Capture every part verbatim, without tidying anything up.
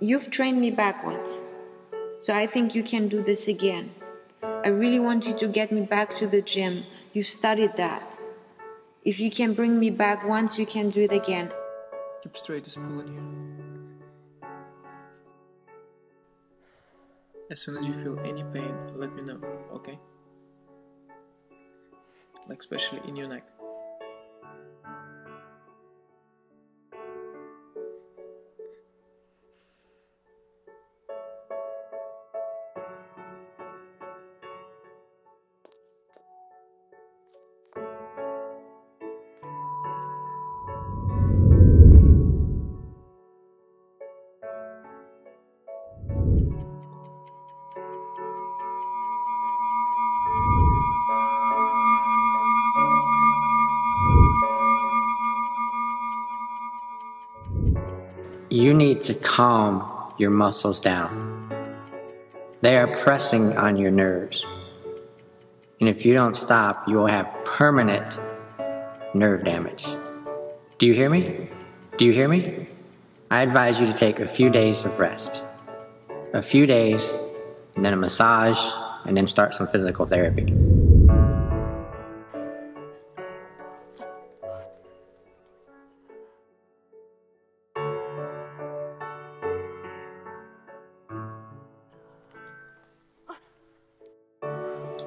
You've trained me back once, so I think you can do this again. I really want you to get me back to the gym. You've studied that. If you can bring me back once, you can do it again. Keep straight is pulling here. As soon as you feel any pain, let me know, okay? Like especially in your neck. You need to calm your muscles down. They are pressing on your nerves. And if you don't stop, you will have permanent nerve damage. Do you hear me? Do you hear me? I advise you to take a few days of rest. A few days, and then a massage, and then start some physical therapy.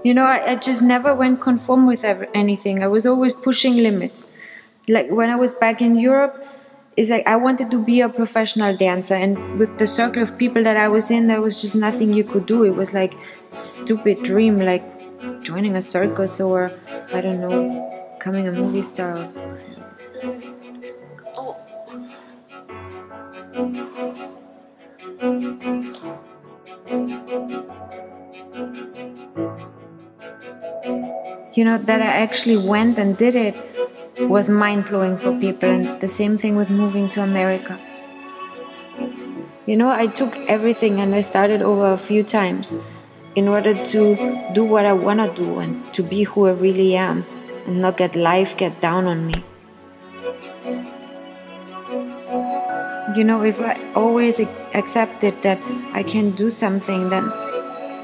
You know, I, I just never went conform with ever, anything. I was always pushing limits. Like when I was back in Europe, it's like I wanted to be a professional dancer, and with the circle of people that I was in, there was just nothing you could do. It was like stupid dream, like joining a circus or, I don't know, becoming a movie star. You know, that I actually went and did it was mind-blowing for people, and the same thing with moving to America. You know, I took everything and I started over a few times in order to do what I want to do and to be who I really am and not get life get down on me. You know, if I always accepted that I can do something, then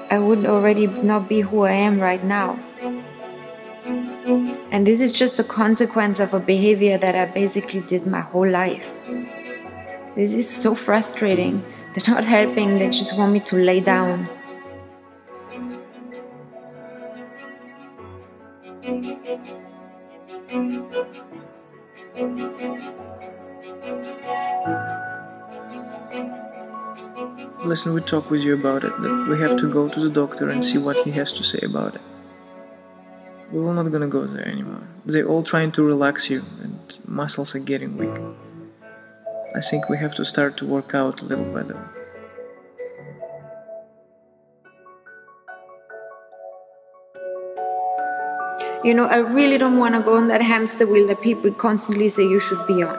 I would already not be who I am right now. And this is just the consequence of a behavior that I basically did my whole life. This is so frustrating. They're not helping, they just want me to lay down. Listen, we talked with you about it, that we have to go to the doctor and see what he has to say about it. We were not gonna go there anymore. They're all trying to relax you and muscles are getting weak. I think we have to start to work out little by little. You know, I really don't want to go on that hamster wheel that people constantly say you should be on.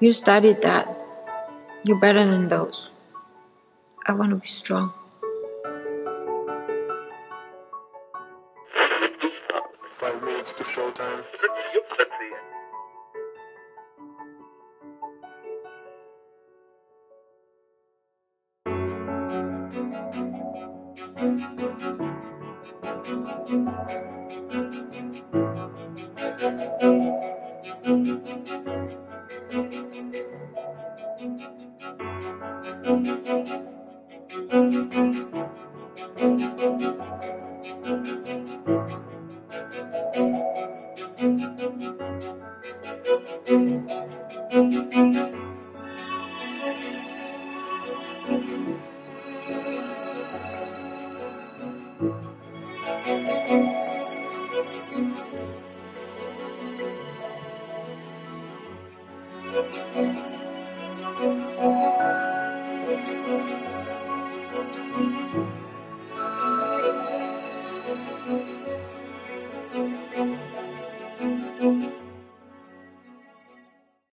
You studied that. You're better than those. I want to be strong. Five minutes to showtime.